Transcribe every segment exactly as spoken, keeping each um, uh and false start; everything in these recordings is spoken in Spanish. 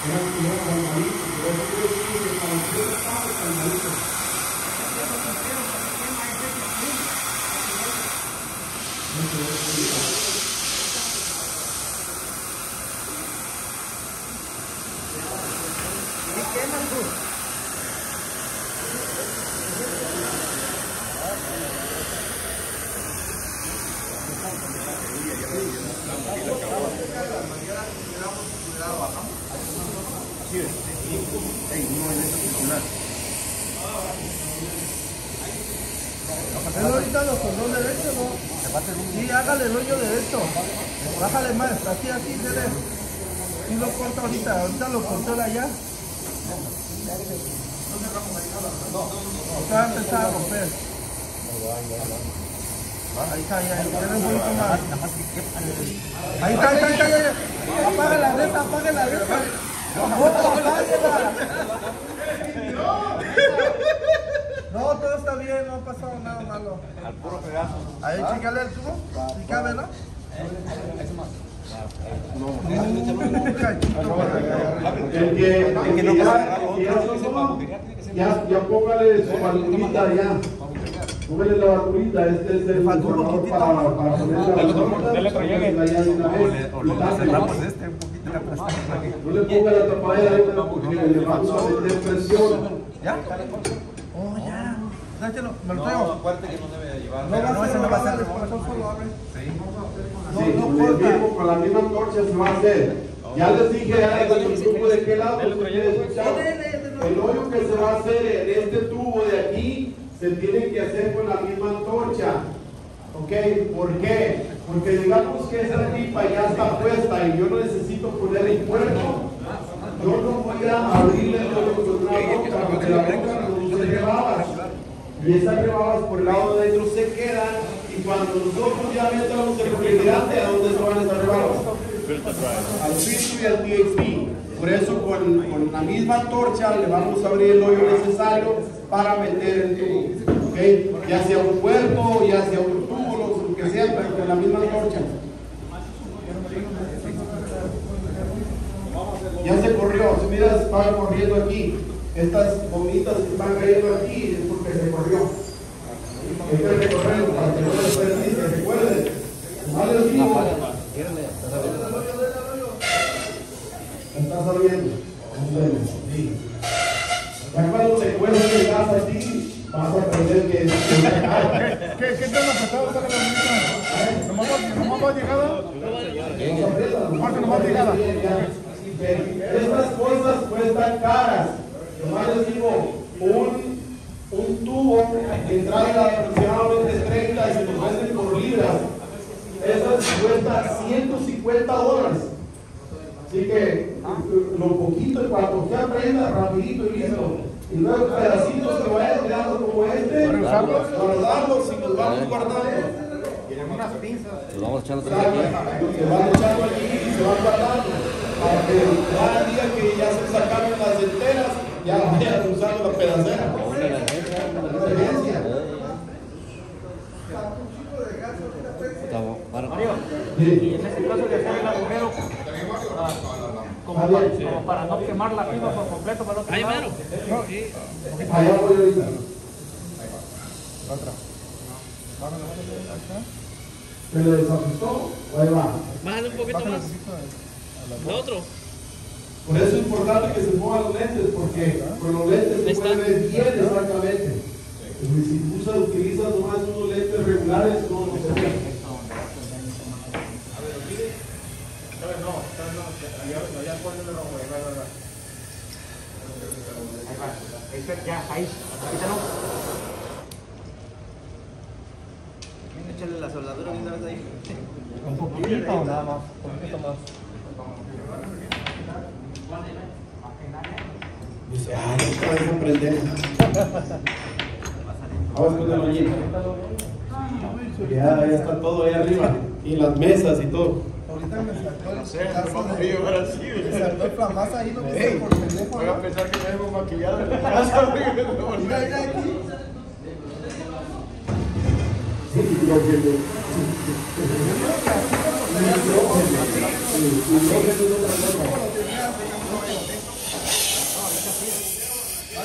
Gracias.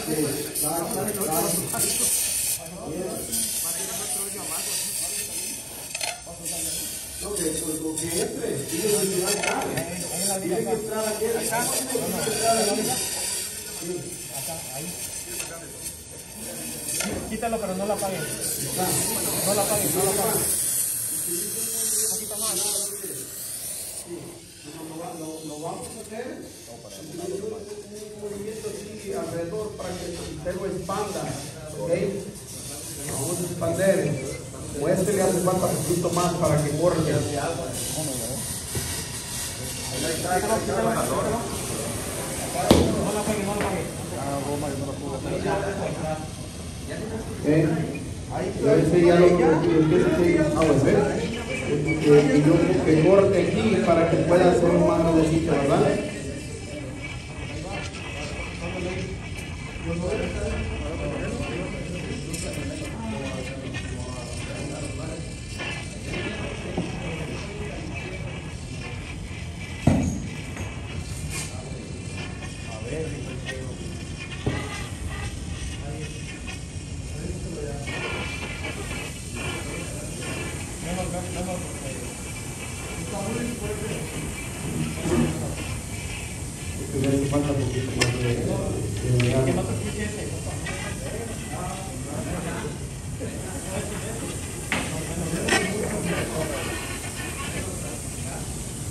Quítalo, pero no la apaguen. No la apaguen, no la apaguen. Un poquito más. Lo vamos a hacer un movimiento así alrededor para que usted lo expanda. ¿Ok? Vamos a expander. O este le hace falta un poquito más para que corra. No la apaguen, no la apaguen. ¿Eh? Este ya lo empiece a volver y yo que corte aquí para que pueda hacer más nuevecito, ¿verdad?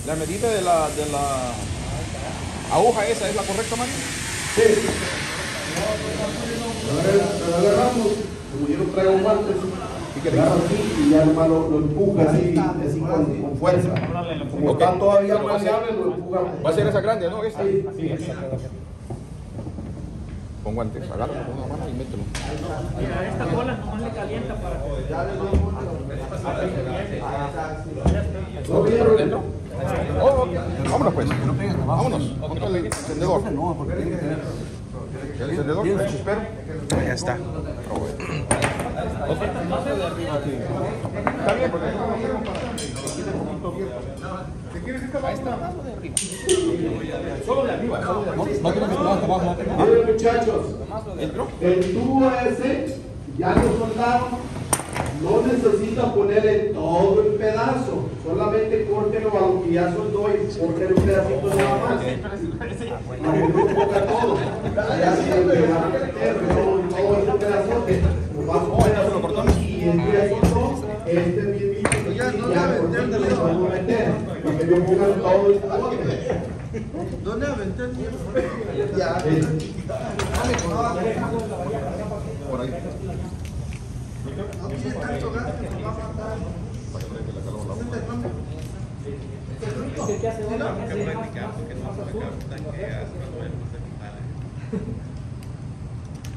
La medida de la, de la aguja esa es la correcta, Mario. Sí. Lo agarramos, como yo no traigo guantes, agarro aquí y ya nomás lo, lo empuja así, así con, con fuerza. Como okay. Está todavía maleable, lo empuja. Va a ser esa grande, ¿no? Esta. Sí. Sí, esta. Con guantes, agárralo con una mano y mételo. Mira, esta bola nomás le calienta para que... Ya le doy un poco. Oh, okay. Vámonos pues, vámonos, ponte el encendedor. El encendedor, el chispero. Ya está. Está bien, porque ¿te quieres ir para abajo o de arriba? Solo de arriba, solo de arriba. No quiero que esté abajo, abajo. Miren muchachos, el tubo ese ya lo soltaron. No necesita ponerle todo el pedazo, solamente córtelo a lo que ya soldó y córtelo un pedacito nada más. No corta todo. Allá se le va a meter todo ese pedazote. Nomás un y el pedacito, este es bien visto. Ya no le vamos a meter. Porque yo pongo todo el pedazo. ¿Dónde aventé el tiempo? Ya. Por ahí. No tiene tanto gas que nos va a faltar.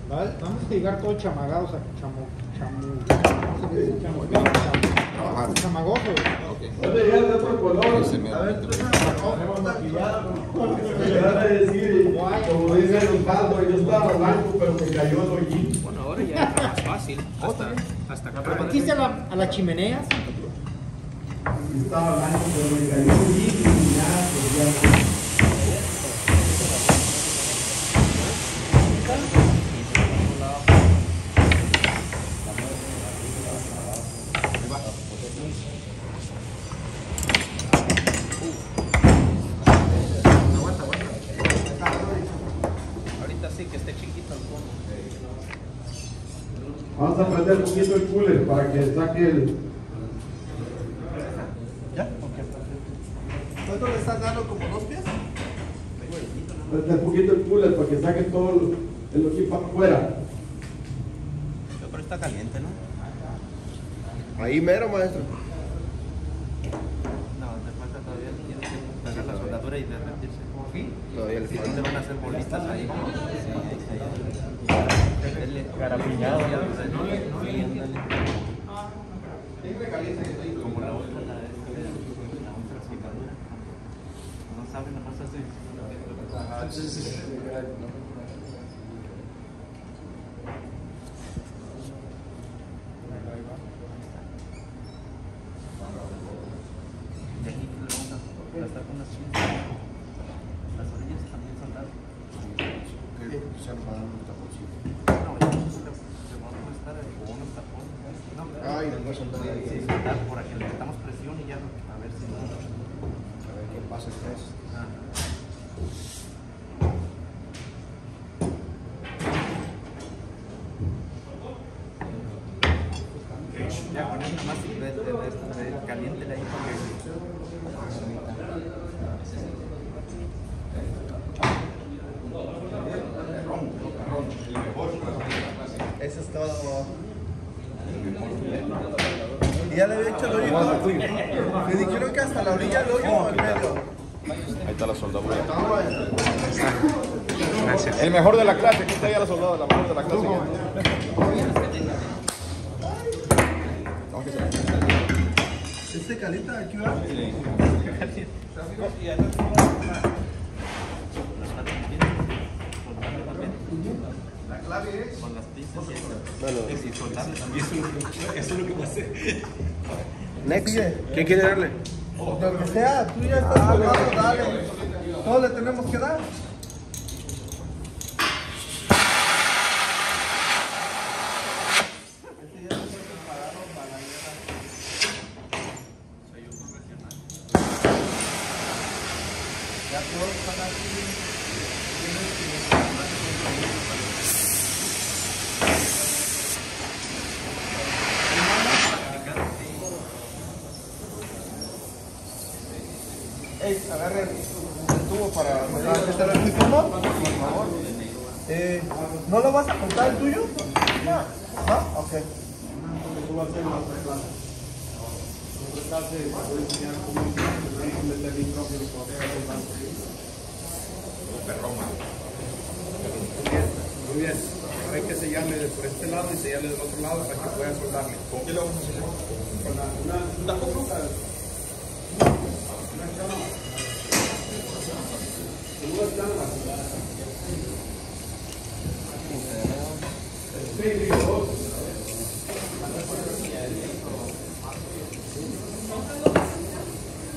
Vamos a llegar todos chamagados a chamo, chamo, chamagoso. Como dice el Osvaldo, yo estaba blanco, pero me cayó el hoyito. Bueno, ahora ya es más fácil. Hasta, hasta acá. ¿Metiste a la, a la chimenea? Estaba blanco, pero me cayó el hoyito y ya, pues ya. Vamos a prender un poquito el cooler para que saque el... ¿Ya? ¿Cuánto le estás dando? ¿Como dos pies? Prende un poquito el cooler para que saque todo el equipo afuera. Yo creo que está caliente, ¿no? Ahí mero, maestro. No, te falta todavía. Tienes que sacar la soldadura y derretirse. ¿Sí? Todavía le falta. Te van a hacer bolitas ahí. Carapiñado, ya no le siempre caliente que estoy como la otra, la otra picadura. No saben la cosa así. De aquí lo vamos a gastar con las chicas. Las orillas también son largas. Que se han pagado un taponcito. sí, por aquí le metamos presión y ya no, a ver si no. A ver qué pasa después. Ah. Ya con esto más de, de, de, de caliente la hija. Eso es todo. Y ya le había hecho el hoyo. Le dijeron que hasta la orilla el hoyo o el medio. Ahí está la soldadura. Gracias. El mejor de la clase, aquí está ya la soldadura, la mejor de la clase. ¿Este calita aquí va? Sí. La clave es con las pinzas y soltarle también. Eso es lo que pasé. Next. ¿Quién quiere darle? Lo que sea, tú ya estás jugando, dale. Todos le tenemos que dar. Agarre el tubo para que te lo explicamos, por favor. Eh, ¿No lo vas a cortar el tuyo? No. ¿Ah? Ok. Porque tú vas a hacer la prueba. Por esta parte, te voy a enseñar cómo meter el micrófono y poder cortarlo. Perroma. Muy bien. Hay que sellarle por este lado y sellarle del otro lado para que puedan soltarle. ¿Con qué lo vamos a sellar? Con la, una copa.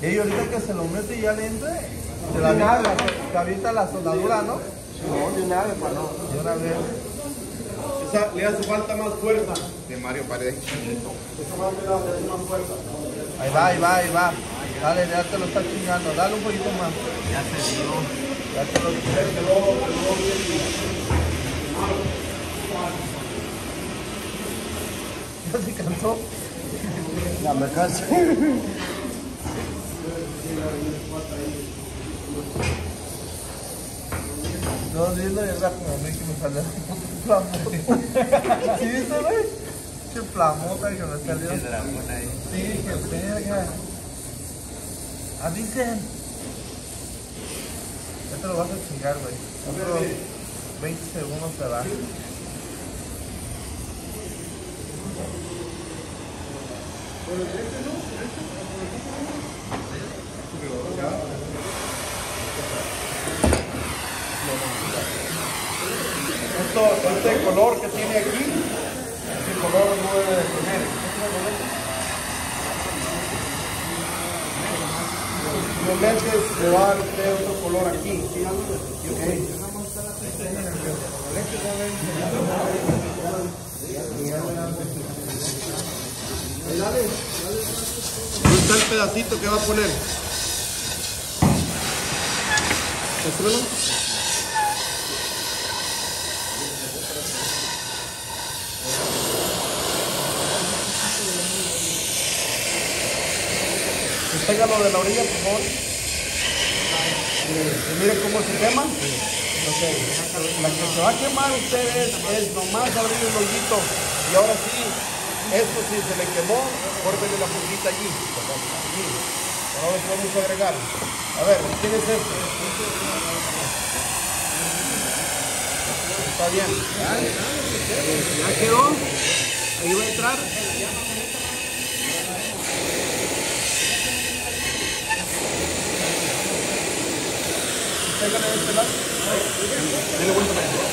Y ahorita que se lo mete y ya le entre, se la avienta, se avienta la soldadura, ¿no? No, ni nada, hermano. Y ahora ve. Le hace falta más fuerza. De Mario Paredes. Ahí va, ahí va, ahí va. Dale, ya te lo está chingando. Dale un poquito más. Ya se dio. Ya te lo chingando. Ya se cansó. Ya me cansé. No, viendo el rap como a mí que me salió flamota. ¿Sí viste, güey? Qué flamota que me salió. Sí, qué verga. Avisen. Ya te lo vas a chingar, güey. Otros veinte segundos te va. Esto, este color que tiene aquí, este color no debe de tener. Los lentes le van a tener otro color aquí. Okay. ¿Dónde está el pedacito que va a poner? ¿Muéstralo? Pégalo de la orilla, por favor. Y miren cómo se quema. Okay. La que se va a quemar ustedes es nomás abrir el hoyito. Y ahora sí, esto sí se le quemó, córtenle la puntita allí. Aquí. Ahora vamos a agregar. A ver, ¿quién es este? Está bien. Ya quedó. Ahí va a entrar. Pégale de este lado. Dale vuelta para allá.